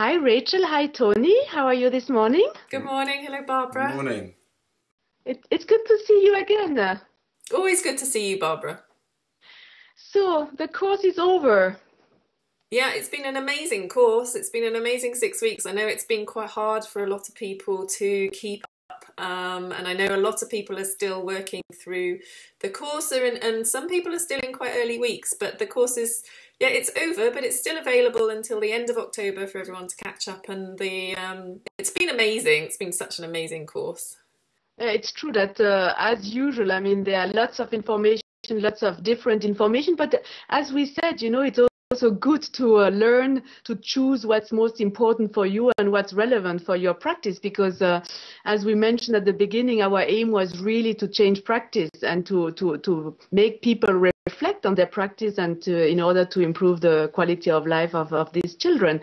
Hi Rachel, hi Tony, how are you this morning? Good morning, hello Barbara. Good morning. It's good to see you again. Always good to see you, Barbara. So, the course is over. Yeah, it's been an amazing course. It's been an amazing 6 weeks. I know it's been quite hard for a lot of people to keep up. And I know a lot of people are still working through the course and some people are still in quite early weeks. But the course is, yeah, it's over, but it's still available until the end of October for everyone to catch up. And the it's been amazing. It's been such an amazing course. It's true that as usual, I mean, there are lots of information, lots of different information. But as we said, you know, it's also good to learn to choose what's most important for you and what's relevant for your practice, because as we mentioned at the beginning, our aim was really to change practice and to make people reflect on their practice and to, in order to improve the quality of life of these children.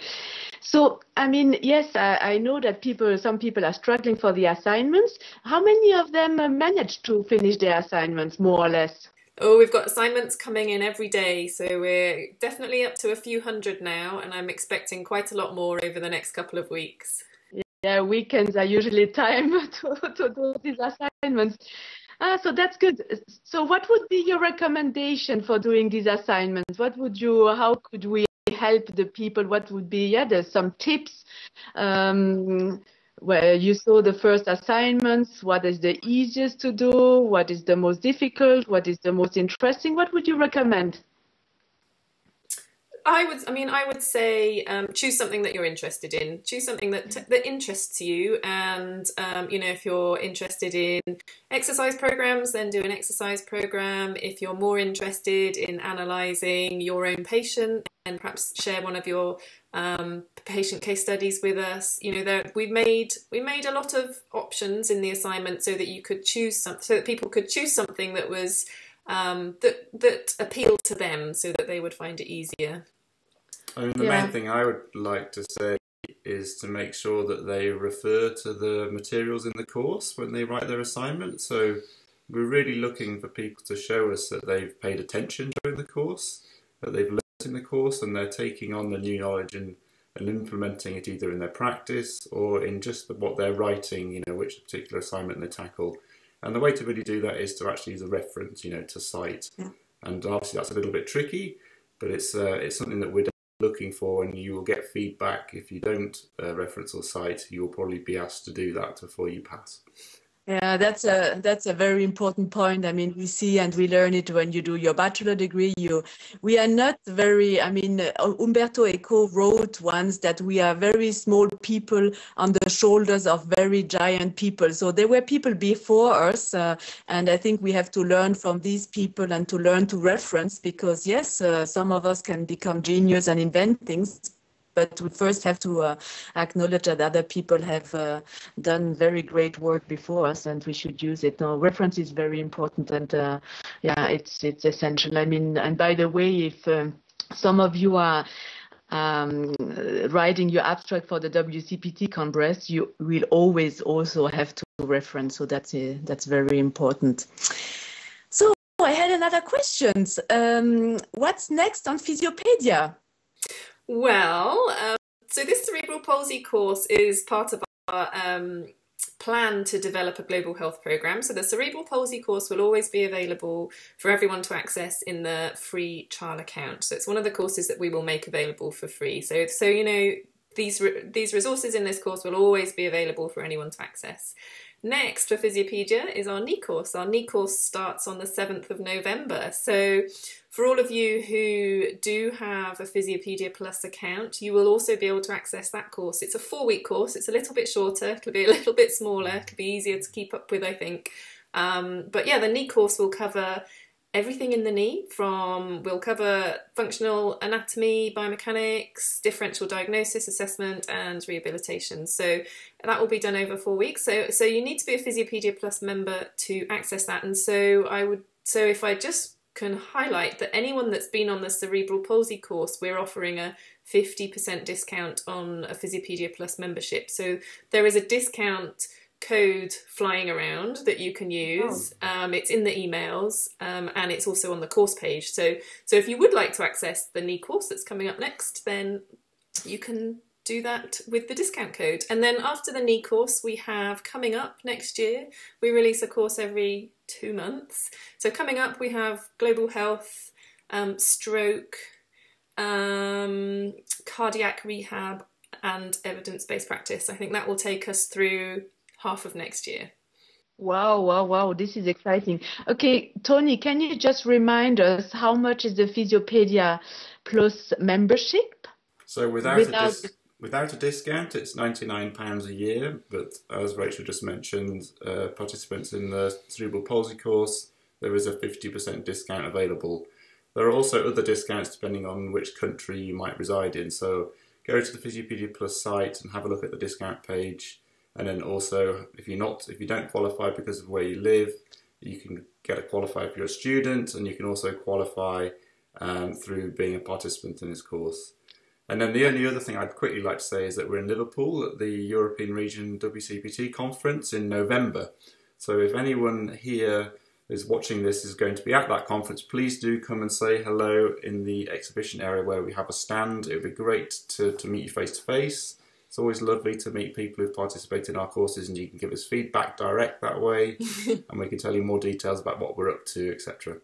So, I mean, yes, I know that some people are struggling for the assignments. How many of them managed to finish their assignments, more or less? Oh, we've got assignments coming in every day, so we're definitely up to a few hundred now, and I'm expecting quite a lot more over the next couple of weeks. Yeah, weekends are usually time to do these assignments. So that's good. So what would be your recommendation for doing these assignments? What would you, how could we help the people? What would be, yeah, there's some tips. Where you saw the first assignments, what is the easiest to do, what is the most difficult, what is the most interesting, what would you recommend? I would say choose something that you're interested in. Choose something that interests you, and you know, if you're interested in exercise programs, then do an exercise program. If you're more interested in analysing your own patient, then perhaps share one of your patient case studies with us. You know, we made a lot of options in the assignment so that you could choose something, so that people could choose something that was that appealed to them, so that they would find it easier. I mean, the main thing I would like to say is to make sure that they refer to the materials in the course when they write their assignment. So we're really looking for people to show us that they've paid attention during the course, that they've learned in the course, and they're taking on the new knowledge and implementing it either in their practice or in just what they're writing, you know, which particular assignment they tackle. And the way to really do that is to actually use a reference, you know, to cite. Yeah. And obviously that's a little bit tricky, but it's something that we're looking for, and you will get feedback. If you don't reference or cite, you'll probably be asked to do that before you pass. Yeah, that's a very important point. I mean, we see and we learn it when you do your bachelor degree. We are not very, I mean, Umberto Eco wrote once that we are very small people on the shoulders of very giant people. So there were people before us, and I think we have to learn from these people and to learn to reference, because yes, some of us can become genius and invent things, but we first have to acknowledge that other people have done very great work before us, and we should use it. No, reference is very important, and yeah, it's essential. I mean, and by the way, if some of you are writing your abstract for the WCPT Congress, you will always also have to reference. So that's very important. So I had another question. What's next on Physiopedia? Well, so this cerebral palsy course is part of our plan to develop a global health programme. So the cerebral palsy course will always be available for everyone to access in the free trial account. So it's one of the courses that we will make available for free. So you know, these resources in this course will always be available for anyone to access. Next for Physiopedia is our knee course. Our knee course starts on the 7th of November. So for all of you who do have a Physiopedia Plus account, you will also be able to access that course. It's a 4-week course. It's a little bit shorter. It'll be a little bit smaller. It'll be easier to keep up with, I think. But yeah, the knee course will cover everything in the knee. We'll cover functional anatomy, biomechanics, differential diagnosis, assessment and rehabilitation. So that will be done over 4 weeks. So you need to be a Physiopedia Plus member to access that. And so if I just can highlight that anyone that's been on the cerebral palsy course, we're offering a 50% discount on a Physiopedia Plus membership. So there is a discount code flying around that you can use. It's in the emails, and it's also on the course page, so if you would like to access the knee course that's coming up next, then you can do that with the discount code. And then after the knee course we have coming up next year, we release a course every 2 months. So coming up we have global health, stroke, cardiac rehab and evidence-based practice. I think that will take us through half of next year. Wow, wow, wow, this is exciting. Okay, Tony, can you just remind us how much is the Physiopedia Plus membership? So without a discount, it's £99 a year, but as Rachel just mentioned, participants in the Cerebral Palsy course, there is a 50% discount available. There are also other discounts depending on which country you might reside in, so go to the Physiopedia Plus site and have a look at the discount page. And then also, if you don't qualify because of where you live, you can get qualified if you're a student, and you can also qualify through being a participant in this course. And then the only other thing I'd quickly like to say is that we're in Liverpool at the European Region WCPT conference in November. So if anyone here is watching this is going to be at that conference, please do come and say hello in the exhibition area where we have a stand. It would be great to meet you face to face. It's always lovely to meet people who've participated in our courses, and you can give us feedback direct that way, and we can tell you more details about what we're up to, etc.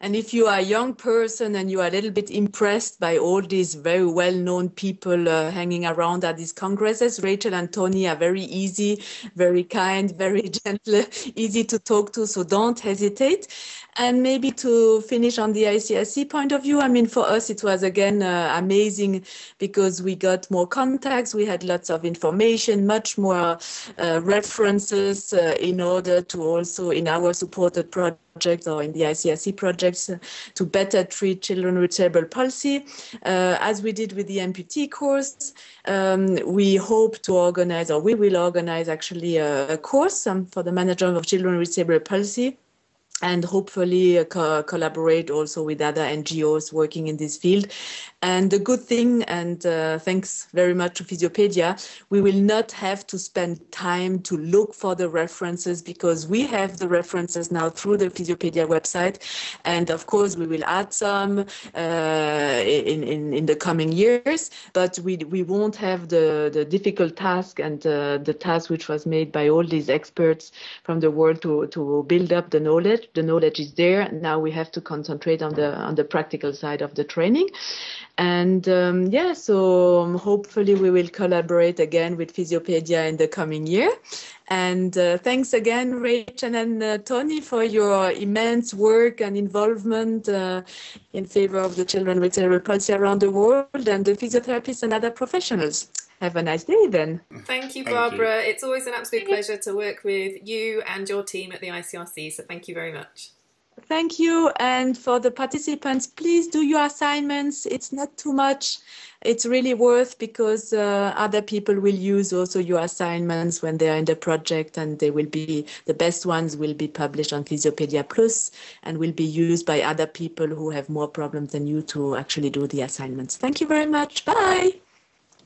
And if you are a young person and you are a little bit impressed by all these very well-known people hanging around at these congresses, Rachel and Tony are very easy, very kind, very gentle, easy to talk to, so don't hesitate. And maybe to finish on the ICRC point of view, I mean, for us, it was, again, amazing because we got more contacts. We had lots of information, much more references in order to also, in our supported project or in the ICRC projects, to better treat children with cerebral palsy, as we did with the MPT course. We hope to organize, or we will organize, actually, a course for the management of children with cerebral palsy, and hopefully collaborate also with other NGOs working in this field. And the good thing, and thanks very much to Physiopedia, we will not have to spend time to look for the references, because we have the references now through the Physiopedia website. And of course, we will add some in the coming years, but we won't have the difficult task and the task which was made by all these experts from the world to build up the knowledge. The knowledge is there. Now we have to concentrate on the practical side of the training. And yeah, so hopefully we will collaborate again with Physiopedia in the coming year. And thanks again, Rachel and Tony, for your immense work and involvement in favor of the children with cerebral palsy around the world, and the physiotherapists and other professionals. Have a nice day then. Thank you, Barbara. Thank you. It's always an absolute pleasure to work with you and your team at the ICRC, so thank you very much. Thank you. And for the participants, please do your assignments. It's not too much. It's really worth, because other people will use also your assignments when they are in the project, and they will be, the best ones will be published on Physiopedia Plus and will be used by other people who have more problems than you to actually do the assignments. Thank you very much. Bye.